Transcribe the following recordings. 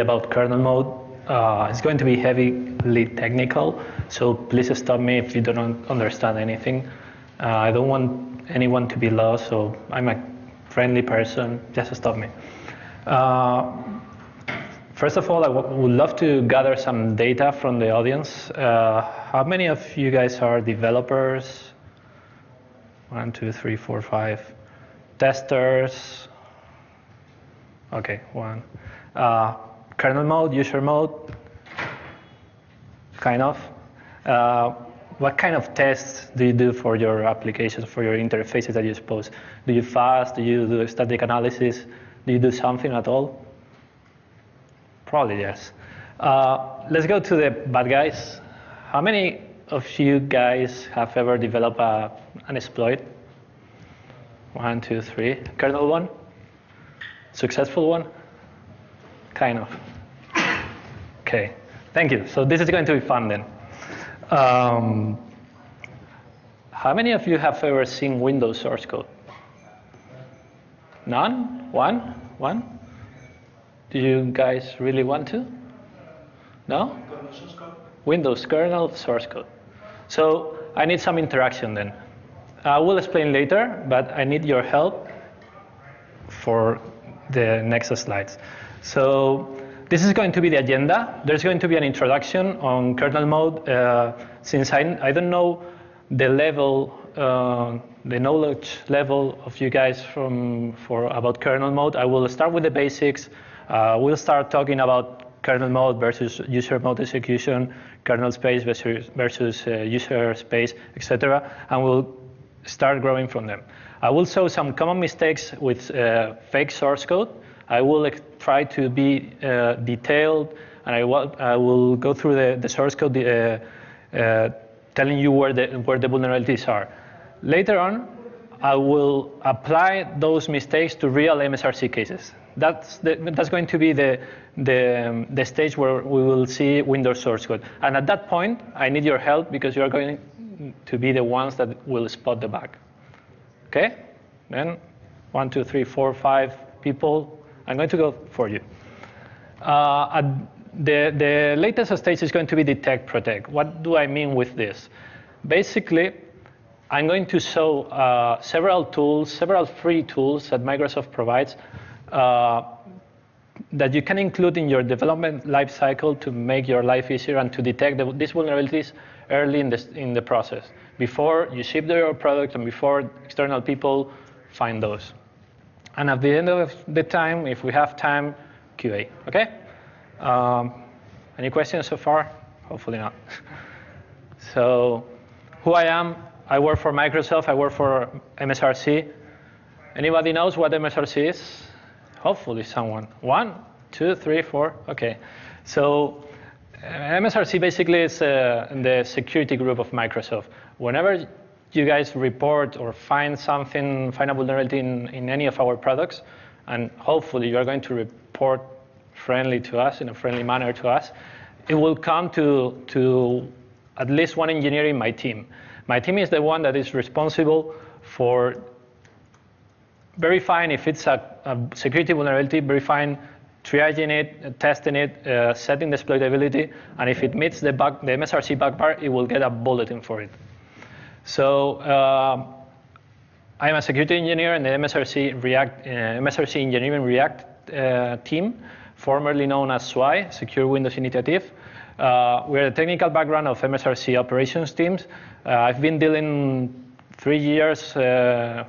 about kernel mode. It's going to be heavily technical, so please stop me if you don't understand anything. I don't want anyone to be lost, so I'm a friendly person, just stop me. First of all, I would love to gather some data from the audience. How many of you guys are developers? 1, 2, 3, 4, 5. Testers? Okay, 1. Kernel mode, user mode? Kind of. What kind of tests do you do for your applications, for your interfaces that you expose? Do you fuzz? Do you do static analysis? Do you do something at all? Probably yes. Let's go to the bad guys. How many of you guys have ever developed an exploit? 1, 2, 3. Kernel one? Successful one? Kind of. Okay, thank you. So this is going to be fun then. How many of you have ever seen Windows source code? None? One? Do you guys really want to? No? Windows kernel source code. So I need some interaction then. I will explain later, but I need your help for the next slides. So this is going to be the agenda. There's going to be an introduction on kernel mode. Since I don't know the level, the knowledge level of you guys about kernel mode, I will start with the basics. We'll start talking about kernel mode versus user mode execution, kernel space versus user space, etc., and we'll start growing from them. I will show some common mistakes with fake source code. I will try to be detailed, and I will go through the source code, telling you where the vulnerabilities are. Later on, I will apply those mistakes to real MSRC cases. That's going to be the stage where we will see Windows source code. And at that point, I need your help because you are going to be the ones that will spot the bug. Okay? Then 1, 2, 3, 4, 5 people. I'm going to go for you. The latest stage is going to be detect, protect. What do I mean with this? Basically, I'm going to show several free tools that Microsoft provides that you can include in your development lifecycle to make your life easier and to detect these vulnerabilities early in the process, before you ship your product and before external people find those. And at the end of the time, if we have time, QA, okay? Any questions so far? Hopefully not. So, who I am, I work for Microsoft, I work for MSRC. Anybody knows what MSRC is? Hopefully someone. 1, 2, 3, 4, okay. So MSRC basically is the security group of Microsoft. Whenever you guys report or find a vulnerability in any of our products, and hopefully you are going to report friendly to us, in a friendly manner to us, it will come to at least one engineer in my team. My team is the one that is responsible for verifying if it's a security vulnerability, verifying, triaging it, testing it, setting the exploitability, and if it meets the MSRC bug bar, it will get a bulletin for it. So I'm a security engineer in the MSRC Engineering React team, formerly known as SWI, Secure Windows Initiative. We're the technical background of MSRC operations teams. I've been dealing 3 years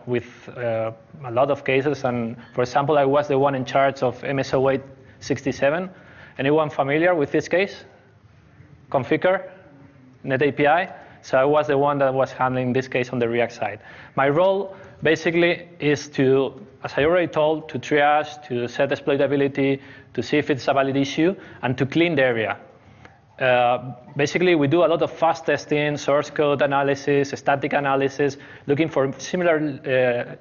with a lot of cases, and for example, I was the one in charge of MS08-067. Anyone familiar with this case? Configure, NetAPI. So I was the one that was handling this case on the React side. My role basically is to, as I already told, to triage, to set exploitability, to see if it's a valid issue, and to clean the area. Basically, we do a lot of fuzz testing, source code analysis, static analysis, looking for similar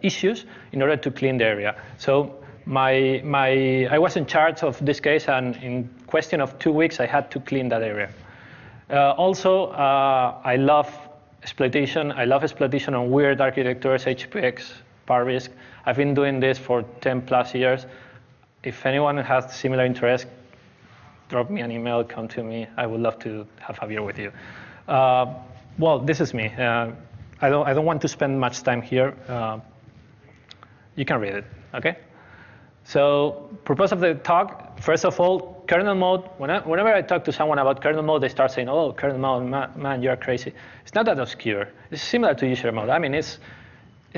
issues in order to clean the area. So I was in charge of this case, and in question of 2 weeks, I had to clean that area. Also, I love exploitation. I love exploitation on weird architectures, HPX, parrisk. I've been doing this for 10+ years. If anyone has similar interest, drop me an email, come to me. I would love to have a beer with you. Well, this is me. I don't want to spend much time here. You can read it, okay? So, purpose of the talk, first of all, kernel mode. Whenever I talk to someone about kernel mode, they start saying, oh, kernel mode, man, you're crazy. It's not that obscure. It's similar to user mode. I mean, it's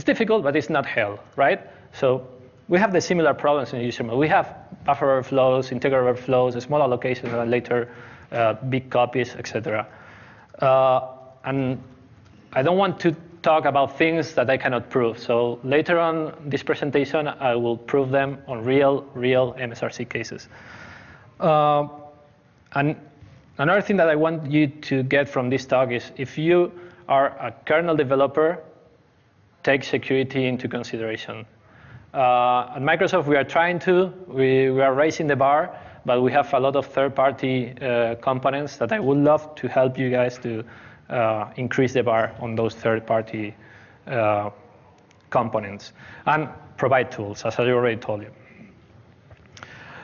difficult, but it's not hell, right? So, we have the similar problems in user mode. We have buffer overflows, integer overflows, small allocations, and later big copies, etc. And I don't want to talk about things that I cannot prove. So later on this presentation, I will prove them on real MSRC cases. And another thing that I want you to get from this talk is if you are a kernel developer, take security into consideration. At Microsoft, we are trying to. We are raising the bar, but we have a lot of third-party components that I would love to help you guys to increase the bar on those third-party components and provide tools, as I already told you.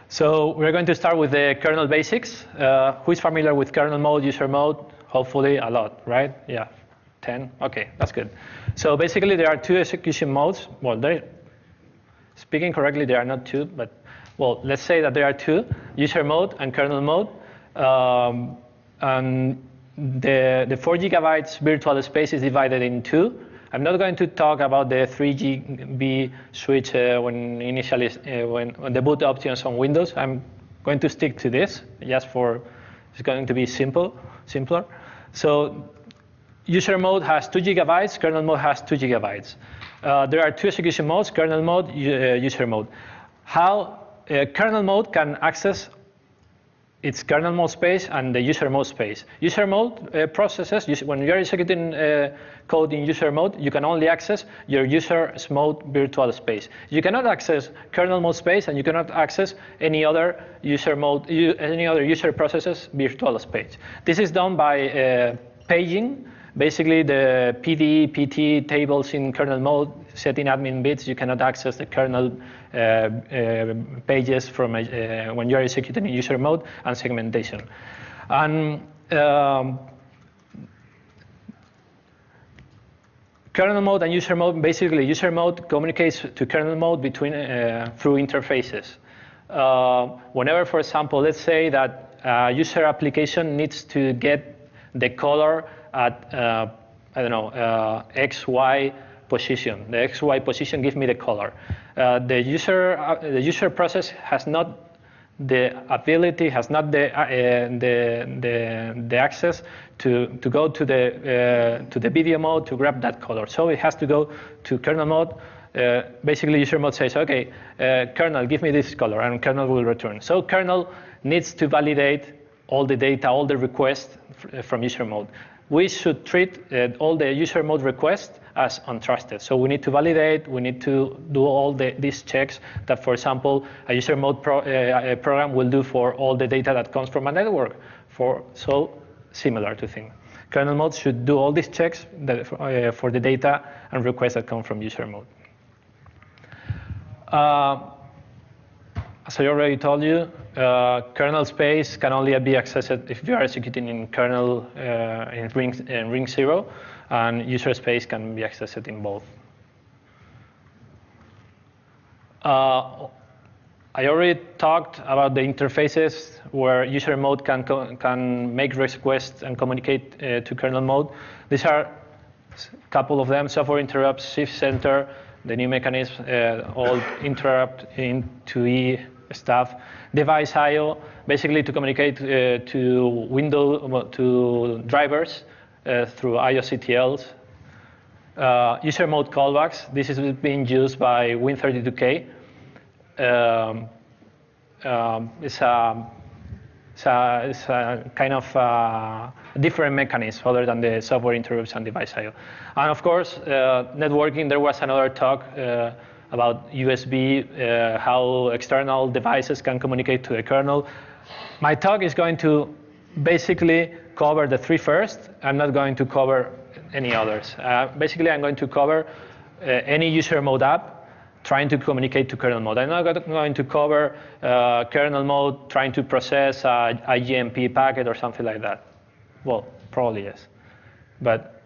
So we're going to start with the kernel basics. Who is familiar with kernel mode, user mode? Hopefully a lot, right? Yeah, 10? OK, that's good. So basically, there are two execution modes. Well, speaking correctly, there are not two, but well, let's say that there are two, user mode and kernel mode. And the 4 GB virtual space is divided in two. I'm not going to talk about the 3 GB switch when the boot options on Windows. I'm going to stick to this just for it's going to be simpler. So user mode has 2 GB, kernel mode has 2 GB. There are two execution modes: kernel mode, user mode. How kernel mode can access its kernel mode space and the user mode space. User mode processes, when you're executing code in user mode, you can only access your user's mode virtual space. You cannot access kernel mode space, and you cannot access any other user mode, any other user processes virtual space. This is done by paging. Basically, the PD, PT tables in kernel mode, setting admin bits, you cannot access the kernel pages from when you're executing in user mode, and segmentation. And kernel mode and user mode, basically, user mode communicates to kernel mode through interfaces. Whenever, for example, let's say that a user application needs to get the color at, I don't know, XY position. The XY position gives me the color. The user process has not the ability, has not the access to go to the video mode to grab that color. So it has to go to kernel mode. Basically, user mode says, OK, kernel, give me this color, and kernel will return. So kernel needs to validate all the data, all the requests from user mode. We should treat all the user mode requests as untrusted. So we need to validate, we need to do all these checks that, for example, a user mode program will do for all the data that comes from a network. So similar to things. Kernel mode should do all these checks that, for the data and requests that come from user mode. As I already told you, kernel space can only be accessed if you are executing in kernel in ring 0, and user space can be accessed in both. I already talked about the interfaces where user mode can make requests and communicate to kernel mode. These are a couple of them: software interrupts, shift center, the new mechanism, all interrupt into E stuff, device I/O, basically to communicate to drivers through IOCTLs. User mode callbacks. This is being used by Win32K. It's a kind of different mechanism other than the software interrupts and device I/O. And of course, networking. There was another talk about USB, how external devices can communicate to the kernel. My talk is going to basically cover the three first. I'm not going to cover any others. Basically, I'm going to cover any user mode app, trying to communicate to kernel mode. I'm not going to cover kernel mode trying to process an IGMP packet or something like that. Well, probably yes. But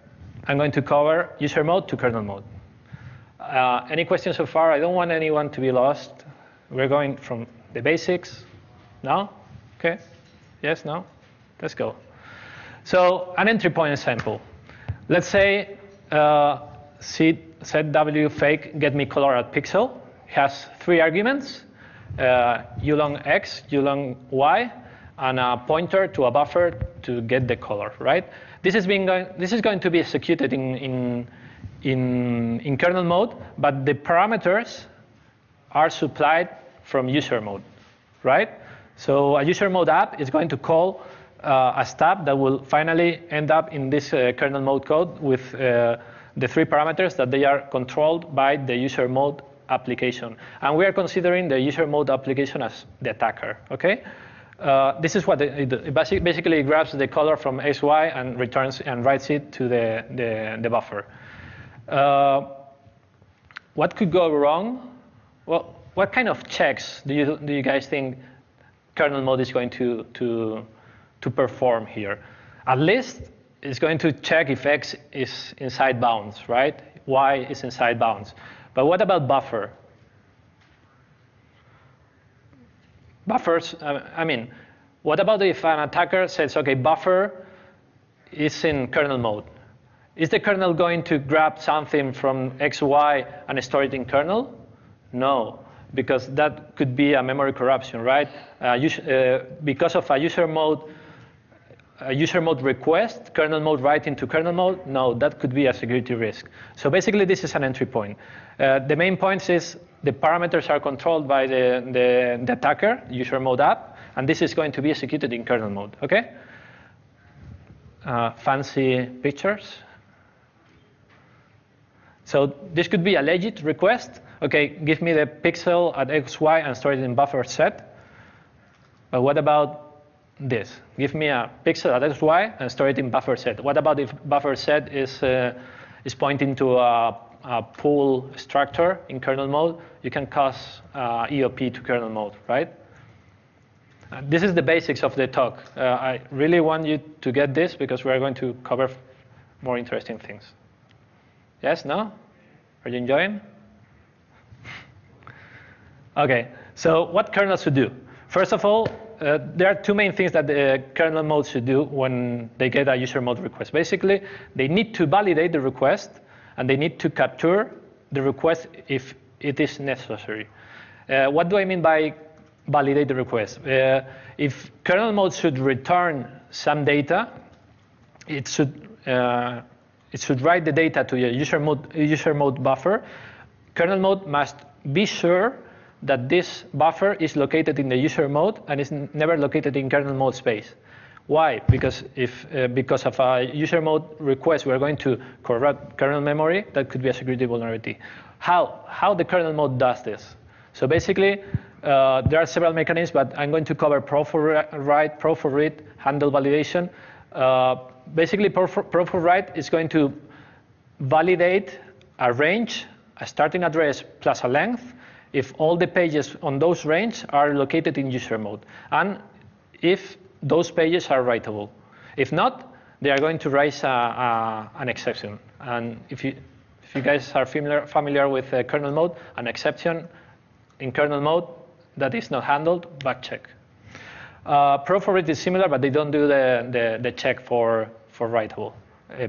I'm going to cover user mode to kernel mode. Any questions so far? I don't want anyone to be lost. We're going from the basics. No? OK. Yes, no? Let's go. So an entry point example. Let's say set w fake get me color at pixel. It has three arguments, u long x, u long y, and a pointer to a buffer to get the color, right? This is going to be executed in kernel mode, but the parameters are supplied from user mode, right? So a user mode app is going to call a stub that will finally end up in this kernel mode code with the three parameters that they are controlled by the user mode application. And we are considering the user mode application as the attacker, okay? This is what it basically grabs the color from SWI and returns and writes it to the buffer. What could go wrong? Well, what kind of checks do you guys think kernel mode is going to perform here? At least it's going to check if X is inside bounds, right? Y is inside bounds. But what about buffer? Buffers, I mean, what about if an attacker says, OK, buffer is in kernel mode? Is the kernel going to grab something from XY and store it in kernel? No, because that could be a memory corruption, right? Because of a user mode request, kernel mode write into kernel mode, no, that could be a security risk. So basically, this is an entry point. The main point is the parameters are controlled by the attacker, user mode app, and this is going to be executed in kernel mode, OK? Fancy pictures. So this could be a legit request. OK, give me the pixel at XY and store it in buffer set. But what about this? Give me a pixel at XY and store it in buffer set. What about if buffer set is pointing to a pool structure in kernel mode? You can cause EOP to kernel mode, right? This is the basics of the talk. I really want you to get this because we are going to cover more interesting things. Yes? No? Are you enjoying? OK, so what kernel should do? First of all, there are two main things that the kernel mode should do when they get a user mode request. Basically, they need to validate the request, and they need to capture the request if it is necessary. What do I mean by validate the request? If kernel mode should return some data, it should write the data to your user mode buffer. Kernel mode must be sure that this buffer is located in the user mode and is never located in kernel mode space. Why? Because because of a user mode request, we're going to corrupt kernel memory. That could be a security vulnerability. How the kernel mode does this? So basically, there are several mechanisms, but I'm going to cover pro for write, pro for read, handle validation. Basically, pro for write is going to validate a range, a starting address plus a length, if all the pages on those range are located in user mode, and if those pages are writable. If not, they are going to raise an exception. And if you guys are familiar with kernel mode, an exception in kernel mode that is not handled, bug check. Pro for read is similar, but they don't do the check for writable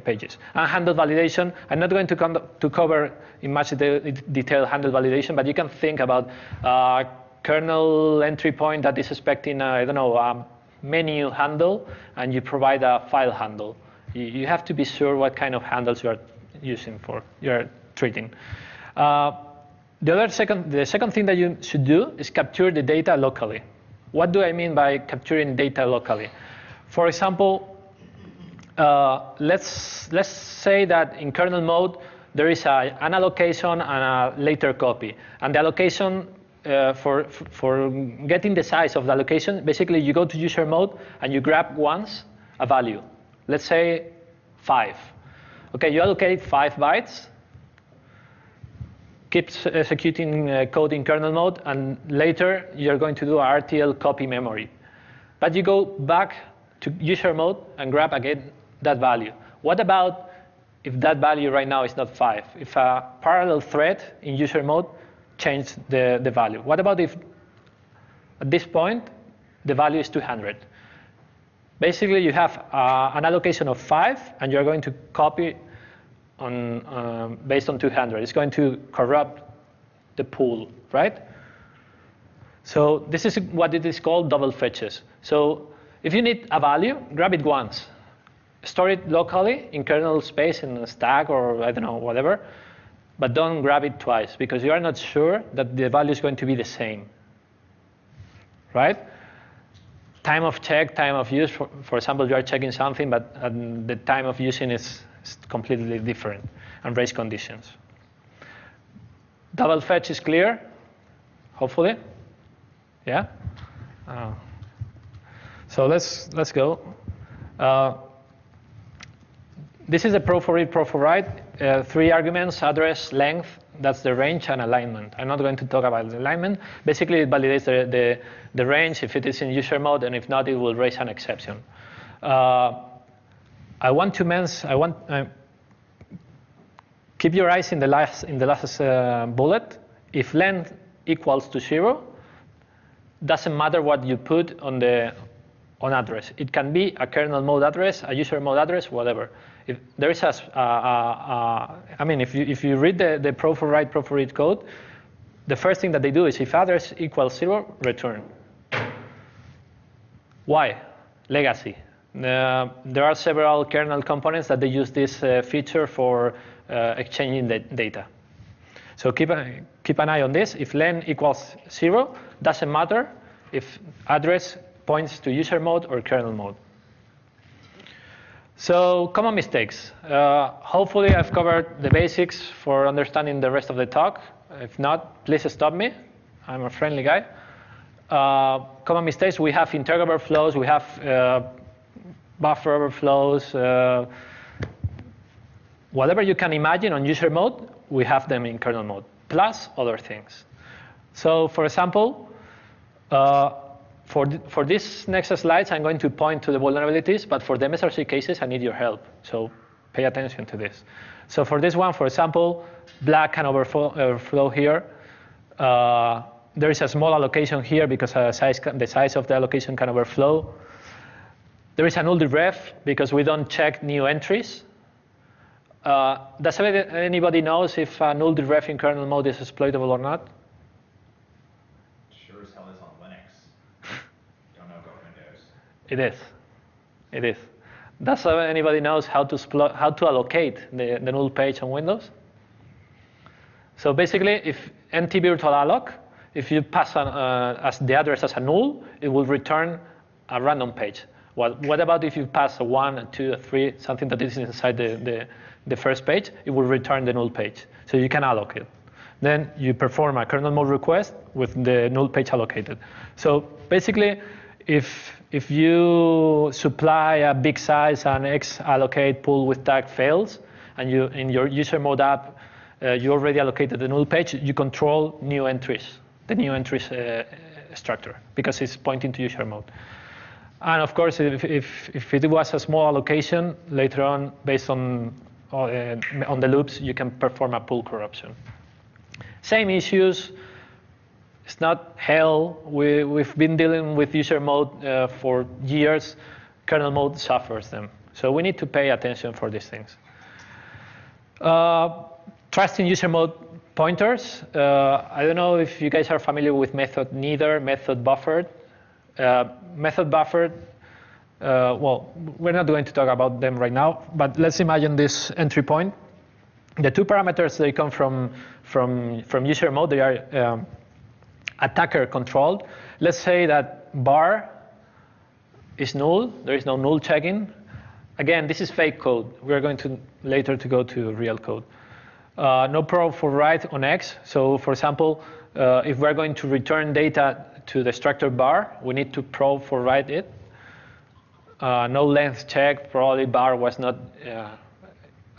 pages. And handle validation, I'm not going to cover in much detail handle validation, but you can think about kernel entry point that is expecting, I don't know, menu handle, and you provide a file handle. You have to be sure what kind of handles you are treating. The second thing that you should do is capture the data locally. What do I mean by capturing data locally? For example, let's say that in kernel mode there is an allocation and a later copy, and the allocation for getting the size of the allocation, basically you go to user mode and you grab once a value. Let's say 5. Okay, you allocate 5 bytes. keeps executing code in kernel mode, and later you're going to do a RTL copy memory. But you go back to user mode and grab again that value. What about if that value right now is not 5? If a parallel thread in user mode changed the value. What about if at this point the value is 200? Basically, you have an allocation of 5, and you're going to copy on, based on 200. It's going to corrupt the pool, right? So this is what it is called double fetches. So if you need a value, grab it once. Store it locally in kernel space in a stack or I don't know, whatever. But don't grab it twice, because you are not sure that the value is going to be the same, right? Time of check, time of use. For example, you are checking something, but the time of using is completely different, and race conditions. Double fetch is clear, hopefully. Yeah. So let's go. This is a pro for read, pro for write. 3 arguments: address, length, that's the range, and alignment. I'm not going to talk about the alignment. Basically, it validates the range if it is in user mode, and if not, it will raise an exception. Keep your eyes in the last bullet. If length equals to 0, doesn't matter what you put on the address. It can be a kernel mode address, a user mode address, whatever. If there is a, if you read the pro for write, pro for read code, the first thing that they do is if address equals 0, return. Why? Legacy. There are several kernel components that they use this feature for exchanging the data. So keep an eye on this. If len equals 0, doesn't matter if address points to user mode or kernel mode. So common mistakes. Hopefully, I've covered the basics for understanding the rest of the talk. If not, please stop me. I'm a friendly guy. Common mistakes, we have interg overflows, we have buffer overflows, whatever you can imagine on user mode, we have them in kernel mode, plus other things. So for example, for these next slides, I'm going to point to the vulnerabilities, but for the MSRC cases, I need your help. So pay attention to this. So for this one, for example, black can overflow here. There is a small allocation here because the size of the allocation can overflow. There is an null deref because we don't check new entries. Does anybody knows if a null deref in kernel mode is exploitable or not? Sure as hell is on Linux. Don't know about Windows. It is. It is. Does anybody knows how to allocate the null page on Windows? So basically, if NT virtual alloc, if you pass as the address as a null, it will return a random page. What about if you pass a 1, a 2, a 3, something that is inside the first page? It will return the null page. So you can allocate. Then you perform a kernel mode request with the null page allocated. So basically, if you supply a big size and X allocate pool with tag fails, and you in your user mode app, you already allocated the null page, you control new entries, the new entries structure, because it's pointing to user mode. And of course, if it was a small allocation, later on, based on the loops, you can perform a pool corruption. Same issues. It's not hell. We've been dealing with user mode for years. Kernel mode suffers them. So we need to pay attention for these things. Trusting user mode pointers. I don't know if you guys are familiar with method neither, method buffered. Method buffered, well, we're not going to talk about them right now, but let's imagine this entry point. The two parameters, they come from user mode. They are attacker controlled. Let's say that bar is null. There is no null checking. Again, this is fake code. We're going to later to go to real code. No pro for write on X. So for example, if we're going to return data to the structure bar, we need to pro for write it. No length check, probably bar was not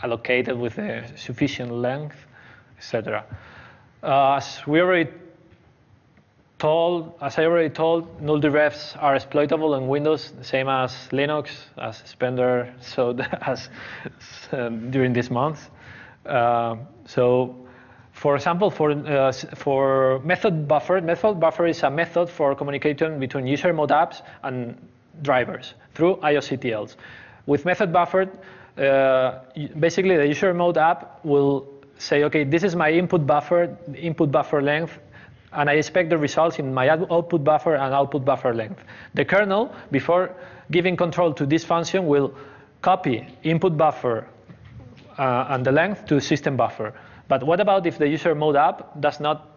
allocated with a sufficient length, etc. As I already told, null derivatives are exploitable in Windows, same as Linux, as Spender showed us during this month. So, for example, for method buffer is a method for communication between user mode apps and drivers through IOCTLs. With method buffer, basically the user mode app will say, okay, this is my input buffer length, and I expect the results in my output buffer and output buffer length. The kernel, before giving control to this function, will copy input buffer and the length to system buffer. But what about if the user mode app does not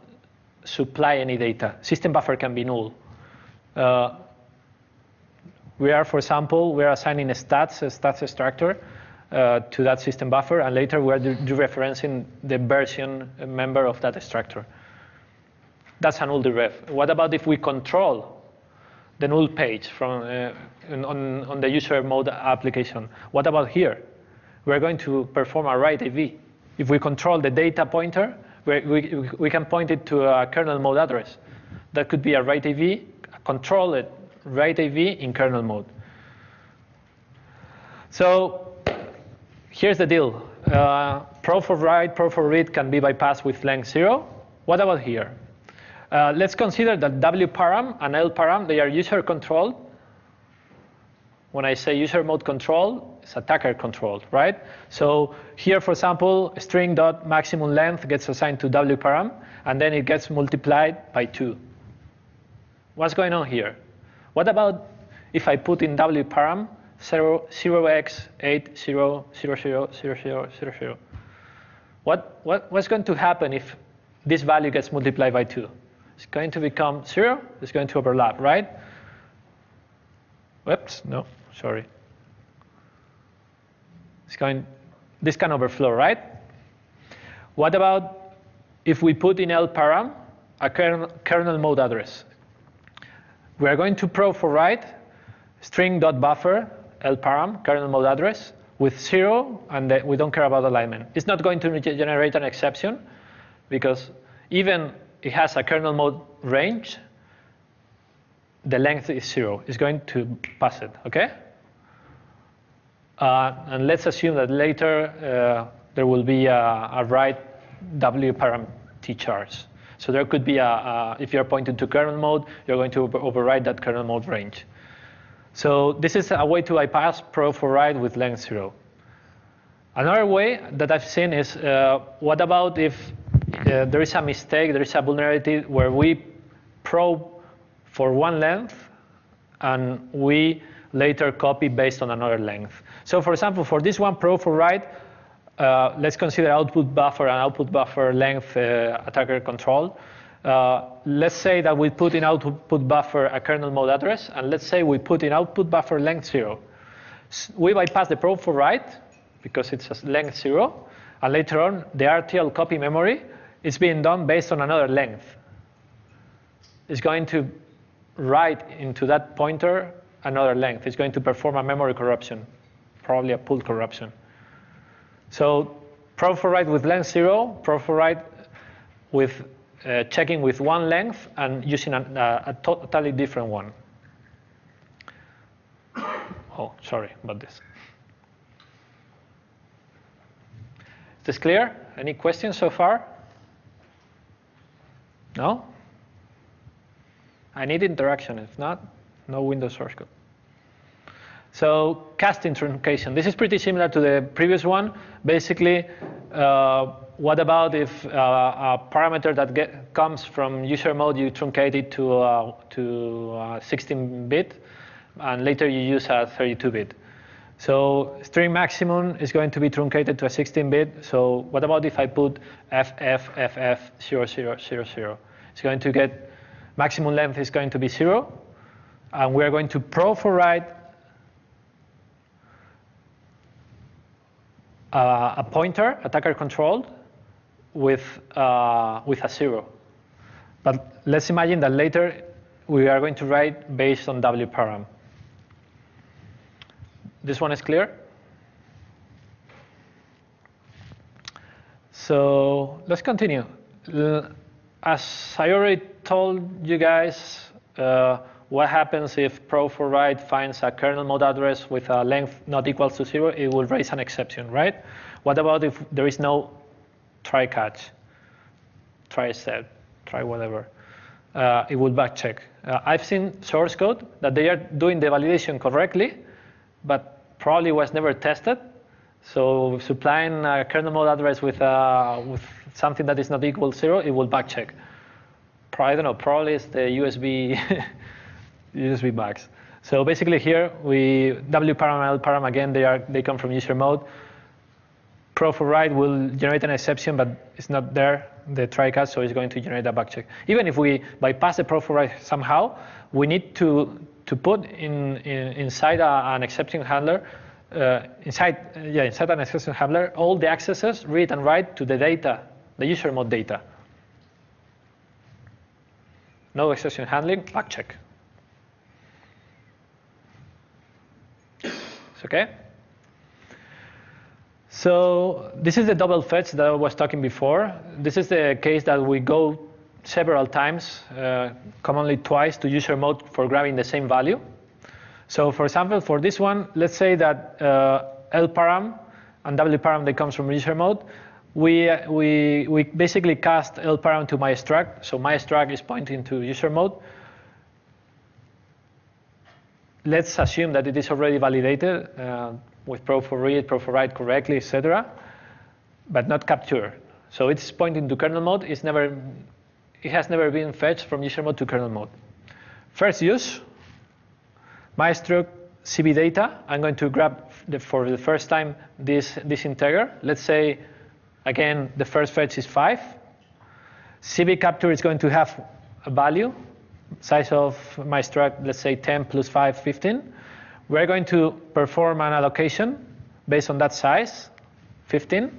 supply any data? System buffer can be null. For example, we are assigning a stats structure to that system buffer, and later we are dereferencing the version member of that structure. That's a null deref. What about if we control the null page from on the user mode application? What about here? We're going to perform a write AV. If we control the data pointer, we can point it to a kernel mode address. That could be a write AV, a controlled write AV in kernel mode. So here's the deal. Proof of write, proof of read can be bypassed with length 0. What about here? Let's consider that wparam and lparam, they are user controlled. When I say user mode control, it's attacker controlled, right? So here, for example, string.maximum length gets assigned to wparam, and then it gets multiplied by 2. What's going on here? What about if I put in wparam 0x80000000? What's going to happen if this value gets multiplied by 2? It's going to become 0. It's going to overlap, right? Whoops, no, sorry. This can overflow, right? What about if we put in lparam a kernel mode address? We are going to probe for write string.buffer lparam kernel mode address with 0, and we don't care about alignment. It's not going to generate an exception, because even it has a kernel mode range, the length is 0. It's going to pass it, OK? And let's assume that later there will be a write wparam tchars. So there could be if you're pointed to kernel mode, you're going to override that kernel mode range. So this is a way to bypass proof of write with length 0. Another way that I've seen is, what about if there is a mistake, there is a vulnerability where we probe for one length and we later copy based on another length. So for example, for this one probe for write, let's consider output buffer and output buffer length attacker control. Let's say that we put in output buffer a kernel mode address, and let's say we put in output buffer length 0. We bypass the probe for write because it's length 0, and later on the RTL copy memory is being done based on another length. It's going to write into that pointer another length. It's going to perform a memory corruption, probably a pool corruption. So probe for write with length 0, probe for write with checking with one length and using a totally different one. Oh, sorry about this. Is this clear? Any questions so far? No? I need interaction. If not, no Windows source code. So casting truncation. This is pretty similar to the previous one. Basically, what about if a parameter that comes from user mode, you truncate it to 16-bit, and later you use a 32-bit. So string maximum is going to be truncated to a 16-bit. So what about if I put FFFF0000? It's going to get maximum length is going to be 0, and we are going to probe for write a pointer, attacker controlled, with a 0. But let's imagine that later we are going to write based on wparam. This one is clear? So let's continue. as I already told you guys, what happens if pro4write finds a kernel mode address with a length not equals to 0? It will raise an exception, right? What about if there is no try catch, try set, try whatever? It will backcheck. I've seen source code that they are doing the validation correctly, but probably was never tested. So supplying a kernel mode address with something that is not equal to 0, it will backcheck. I don't know, probably it's the USB bugs. So basically here, we wparam, lparam, again, they come from user mode. Pro4write will generate an exception, but it's not there, the try catch, so it's going to generate a backcheck. Even if we bypass the Pro4write somehow, we need to put inside an exception handler, inside an exception handler, all the accesses, read and write to the data, the user mode data. No exception handling, backcheck. It's okay? So this is the double fetch that I was talking before. This is the case that we go several times, commonly twice, to user mode for grabbing the same value. So for example, for this one, let's say that lparam and wparam, they come from user mode. We basically cast lparam to mystruct, so mystruct is pointing to user mode. Let's assume that it is already validated with pro4read, pro4write correctly, etc., but not captured. So it's pointing to kernel mode. It has never been fetched from user mode to kernel mode. First use, mystruct cb data. I'm going to grab for the first time this integer. Let's say, again, the first fetch is 5. CB capture is going to have a value, size of my struct, let's say 10 plus 5, 15. We're going to perform an allocation based on that size, 15.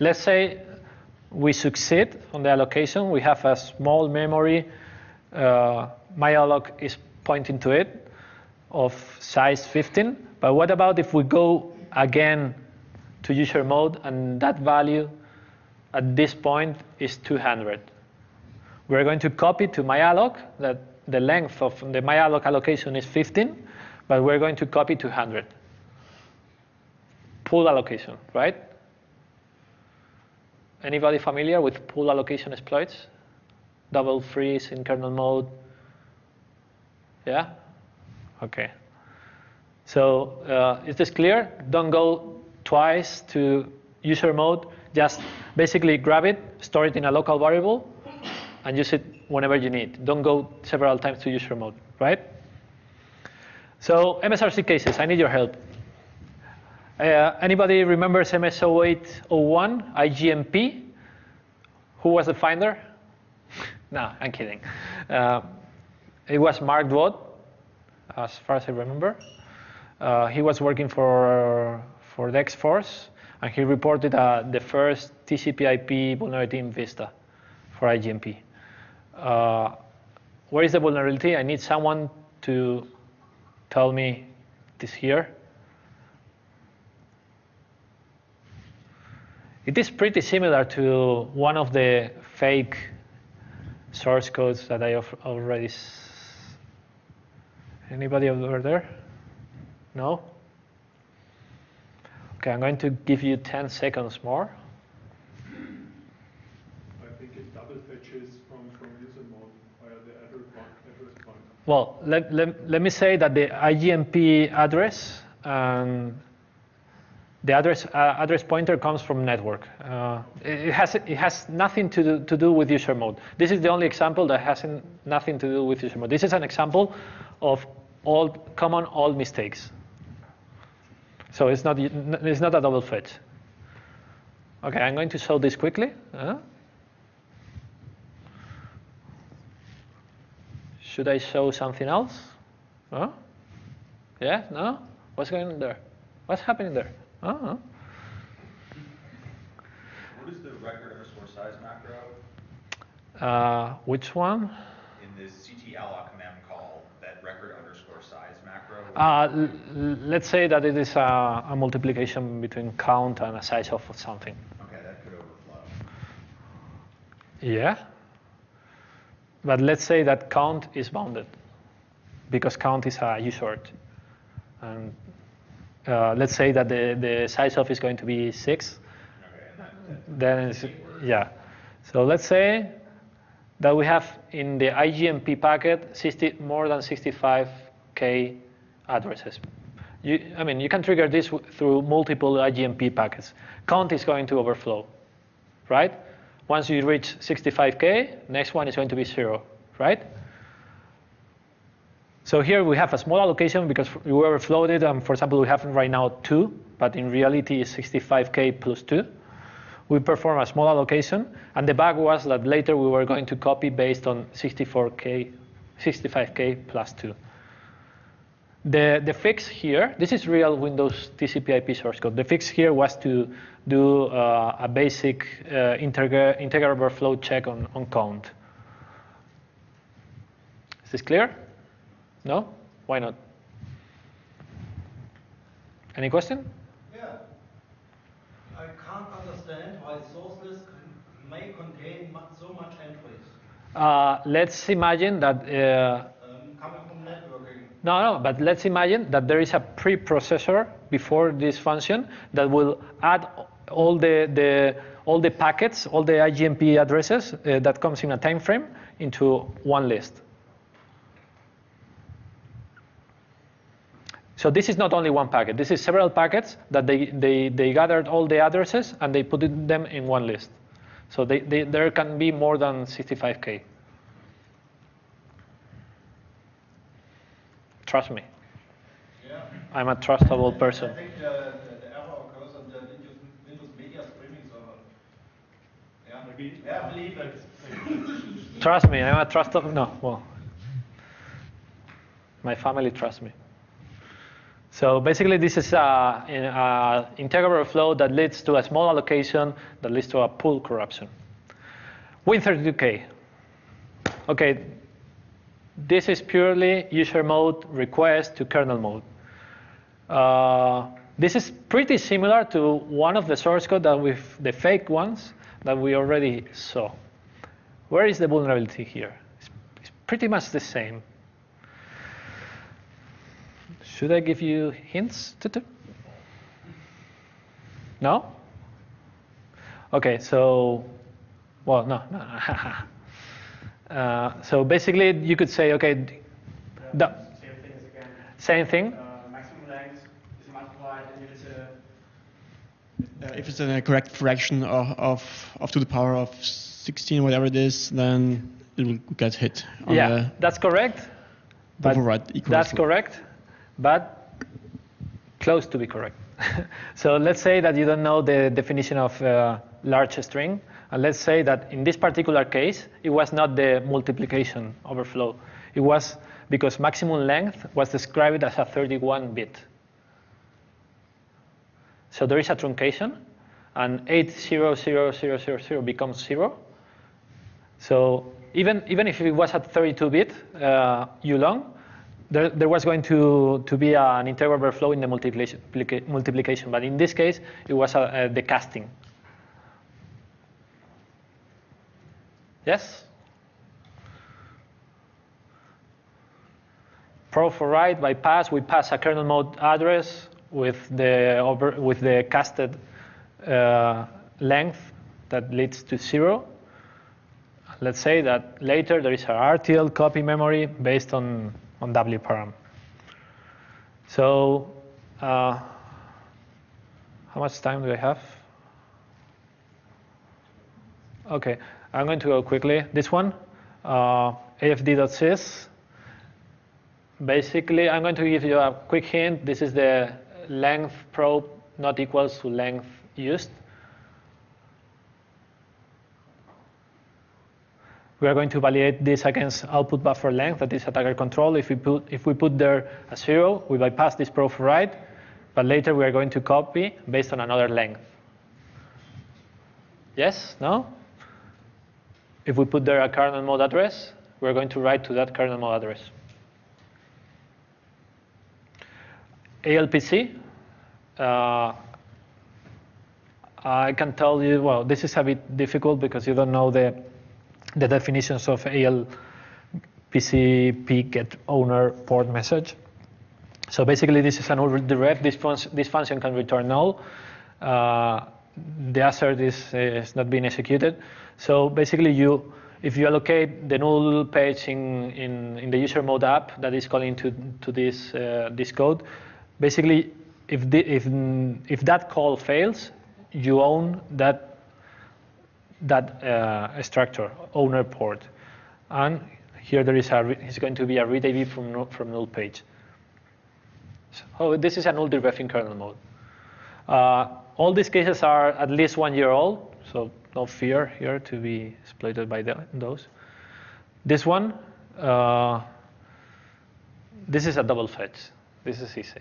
Let's say we succeed on the allocation. We have a small memory. My alloc is pointing to it of size 15. But what about if we go again to user mode, and that value at this point is 200. We're going to copy to myalloc that the length of the myalloc allocation is 15, but we're going to copy 200. Pool allocation, right? Anybody familiar with pool allocation exploits? Double freeze in kernel mode? Yeah? Okay. So is this clear? Don't go twice to user mode, just basically grab it, store it in a local variable, and use it whenever you need. Don't go several times to user mode, right? So MSRC cases, I need your help. Anybody remembers MS08-01, IGMP? Who was the finder? No, I'm kidding. It was Mark Dwod, as far as I remember. He was working for DexForce, and he reported the first TCP/IP vulnerability in Vista for IGMP. Where is the vulnerability? I need someone to tell me this here. It is pretty similar to one of the fake source codes that I already. Anybody over there? No? Okay, I'm going to give you 10 seconds more. I think it double fetches from user mode via the address point. Well, let me say that the IGMP address, the address pointer comes from network. It has nothing to do with user mode. This is the only example that has nothing to do with user mode. This is an example of common old mistakes. So it's not a double fetch. OK, I'm going to show this quickly. Should I show something else? Huh? Yeah? No? What's going on there? What's happening there? What is the record underscore size macro? Which one? In the CTLoc command call, that record underscore size macro? Let's say that it is a multiplication between count and a size of something. OK, that could overflow. Yeah. But let's say that count is bounded because count is a U-sort. And let's say that the size of is going to be 6. Then, yeah. So let's say that we have in the IGMP packet more than 65K addresses. I mean, you can trigger this through multiple IGMP packets. Count is going to overflow, right? Once you reach 65K, next one is going to be 0, right? So here we have a small allocation because we overflowed it. For example, we have right now 2, but in reality it's 65K plus 2. We perform a small allocation, and the bug was that later we were going to copy based on 65K plus 2. The fix here, this is real Windows TCP/IP source code. The fix here was to do a basic integer overflow check on count. Is this clear? No? Why not? Any question? Yeah. I can't understand why sources may contain so much entries. Let's imagine that... coming from networking. No, but let's imagine that there is a preprocessor before this function that will add all the packets, all the IGMP addresses that comes in a time frame into one list. So this is not only one packet. This is several packets that they gathered all the addresses and they put them in one list. So there can be more than 65K. Trust me. Yeah. I'm a trustable person. I think the error occurs on the Windows Media Streaming server. Yeah, maybe. Yeah, I believe it. Trust me, I'm a trustable. No, well, my family trusts me. So basically, this is an integer overflow that leads to a small allocation that leads to a pool corruption. Win32K. Okay. This is purely user mode request to kernel mode. This is pretty similar to one of the source code that the fake ones that we already saw. Where is the vulnerability here? It's pretty much the same. Should I give you hints? No? Okay, so, well, no. So basically, you could say, okay, the same thing. Maximum length is multiplied if it's in a correct fraction of to the power of 16, whatever it is, then it will get hit. On the that's correct. That's correct, but close to be correct. So let's say that you don't know the definition of large string. And let's say that in this particular case, it was not the multiplication overflow. It was because maximum length was described as a 31-bit. So there is a truncation, and 80000 becomes 0. So even if it was at 32-bit ulong, there was going to be an integer overflow in the multiplication. But in this case, it was the casting. Yes? Proof or write by pass. We pass a kernel mode address with the casted length that leads to 0. Let's say that later there is an RTL copy memory based on WParam. So how much time do I have? OK. I'm going to go quickly. This one, AFD.sys. Basically, I'm going to give you a quick hint. This is the length probe not equals to length used. We are going to validate this against output buffer length, that is attacker control. If we put there a 0, we bypass this probe for write, but later we are going to copy based on another length. Yes? No? If we put there a kernel mode address, we're going to write to that kernel mode address. ALPC, I can tell you, well, this is a bit difficult because you don't know the the definitions of ALPC get owner port message. So basically, this is an overdirect. This function can return null. The assert is not being executed. So basically, if you allocate the null page in the user mode app that is calling to this this code, basically, if that call fails, you own that structure owner port, and here there is it's going to be a read AV from null page. So this is an old deriving kernel mode. All these cases are at least 1 year old, so no fear here to be exploited by those. This one, this is a double fetch. This is easy.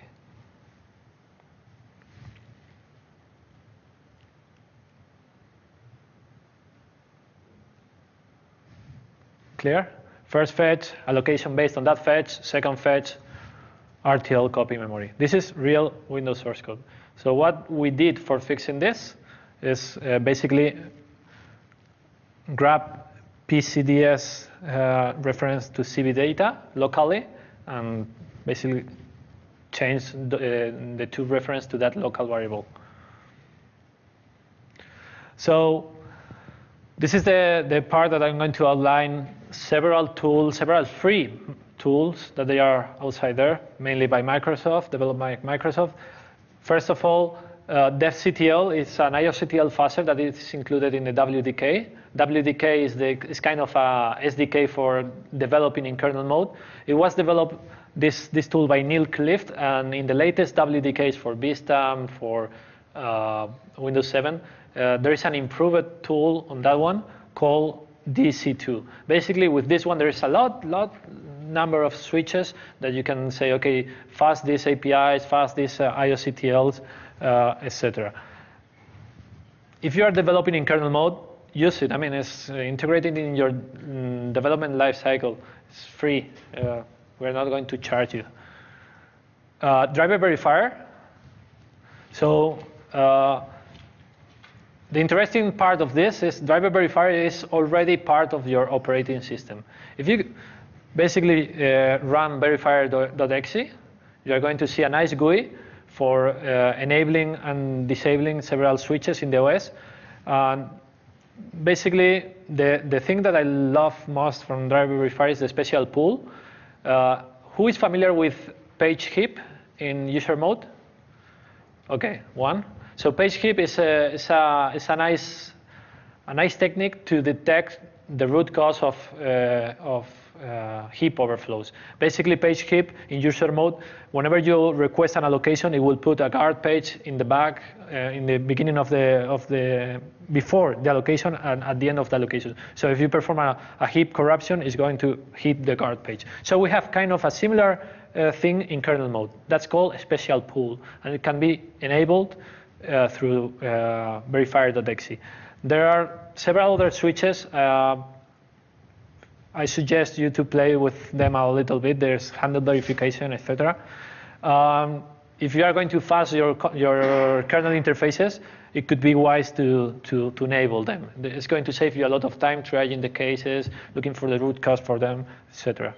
Clear? First fetch, allocation based on that fetch, second fetch, RTL copy memory. This is real Windows source code. So what we did for fixing this is basically grab PCDS reference to CV data locally and basically change the two reference to that local variable. So this is the part that I'm going to outline several free tools that they are outside there, mainly by Microsoft, developed by Microsoft. First of all, DevCTL is an IOCTL fuzzer that is included in the WDK. WDK is kind of a SDK for developing in kernel mode. It was developed, this tool, by Neill Clift, and in the latest WDKs for Vista, for Windows 7, there is an improved tool on that one called DC2. Basically, with this one, there is a number of switches that you can say, okay, fuzz these APIs, fuzz these IOCTLs, etc. If you are developing in kernel mode, use it. I mean, it's integrated in your development lifecycle. It's free. We're not going to charge you. Driver Verifier. So the interesting part of this is Driver Verifier is already part of your operating system. If you basically run verifier.exe, you are going to see a nice GUI for enabling and disabling several switches in the OS. And basically, the thing that I love most from Driver Verifier is the special pool. Who is familiar with page heap in user mode? OK, one. So page heap is a nice technique to detect the root cause of heap overflows. Basically, page heap in user mode, whenever you request an allocation, it will put a guard page in the back, in the beginning before the allocation and at the end of the allocation. So if you perform a heap corruption, it's going to hit the guard page. So we have kind of a similar thing in kernel mode. That's called a special pool, and it can be enabled through verifier.exe. There are several other switches. I suggest you to play with them a little bit. There's handle verification, etc. If you are going to fuzz your kernel interfaces, it could be wise to enable them. It's going to save you a lot of time triaging the cases, looking for the root cause for them, etc.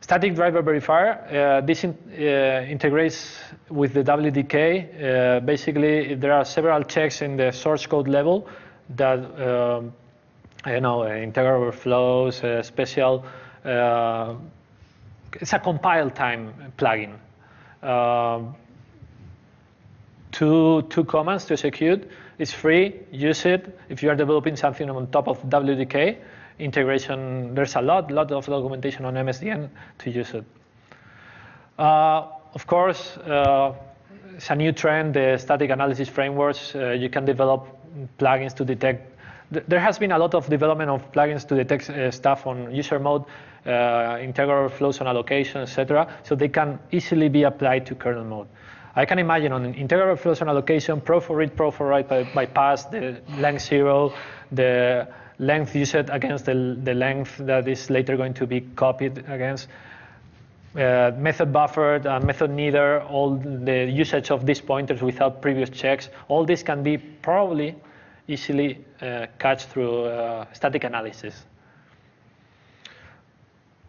Static Driver Verifier. This integrates with the WDK. Basically, there are several checks in the source code level that integer overflows, special. It's a compile time plugin. Two commands to execute. It's free. Use it. If you are developing something on top of WDK integration, there's a lot of documentation on MSDN to use it. Of course, it's a new trend. The static analysis frameworks. You can develop plugins to detect. There has been a lot of development of plugins to detect stuff on user mode, integer overflows on allocation, etc. So they can easily be applied to kernel mode. I can imagine on integer overflows on allocation, pro for read by pass, the length 0, the length used against the length that is later going to be copied against, method buffered, method neither, all the usage of these pointers without previous checks. All this can be probably easily catch through static analysis.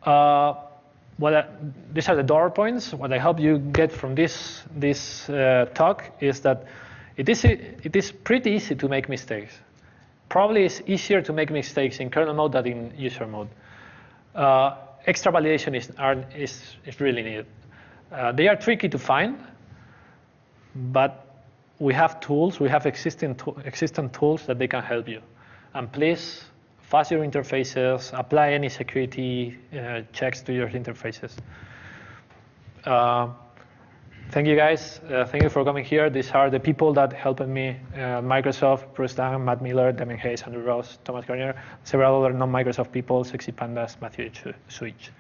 These are the dollar points. What I hope you get from this talk is that it is pretty easy to make mistakes. Probably it's easier to make mistakes in kernel mode than in user mode. Extra validation is really needed. They are tricky to find, but we have tools. We have existing tools that they can help you. And please, fuzz your interfaces. Apply any security checks to your interfaces. Thank you, guys. Thank you for coming here. These are the people that helped me. Microsoft, Bruce Dang, Matt Miller, Demin Hayes, Andrew Ross, Thomas Garnier, several other non-Microsoft people, Sexy Pandas, Matthew Switch.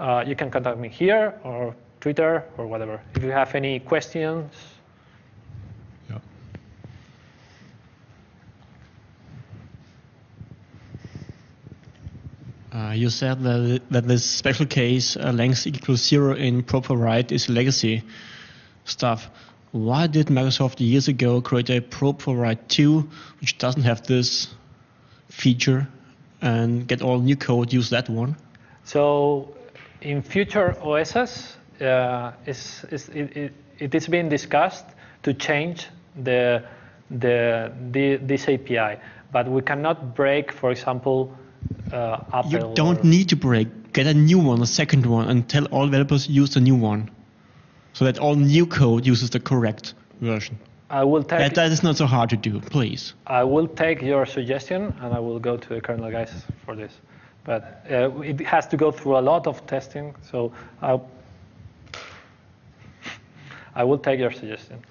You can contact me here or Twitter or whatever. If you have any questions. Yeah. You said that this special case length equals 0 in proper write is legacy stuff. Why did Microsoft years ago create a proper write 2 which doesn't have this feature and get all new code use that one? So in future OSs, it is being discussed to change this API, but we cannot break, for example, Apple. You don't need to break. Get a new one, a second one, and tell all developers use the new one, so that all new code uses the correct version. I will take that is not so hard to do. Please. I will take your suggestion and I will go to the kernel guys for this. But it has to go through a lot of testing, so I will take your suggestion.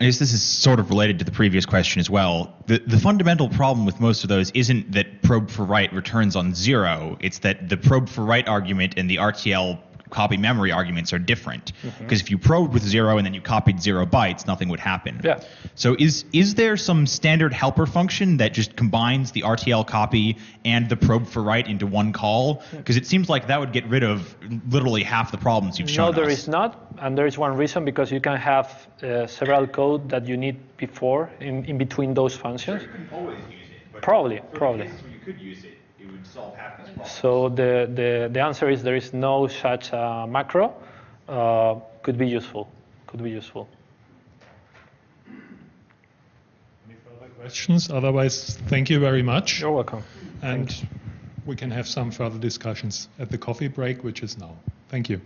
I guess this is sort of related to the previous question as well. The fundamental problem with most of those isn't that probe for write returns on 0. It's that the probe for write argument and the RTL copy memory arguments are different, because if you probed with 0 and then you copied 0 bytes, nothing would happen. Yeah. So is there some standard helper function that just combines the RTL copy and the probe for write into one call? Because it seems like that would get rid of literally half the problems you've shown us. No, there is not, and there is one reason, because you can have several code that you need before in between those functions. Sure, you can always use it, but probably. For the cases where you could use it, it would solve half these problems. So the answer is there is no such macro. Could be useful. Could be useful. Any further questions? Otherwise, thank you very much. You're welcome. And we can have some further discussions at the coffee break, which is now. Thank you.